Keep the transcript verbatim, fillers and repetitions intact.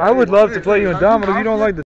I would love to play you in domino. You don't like the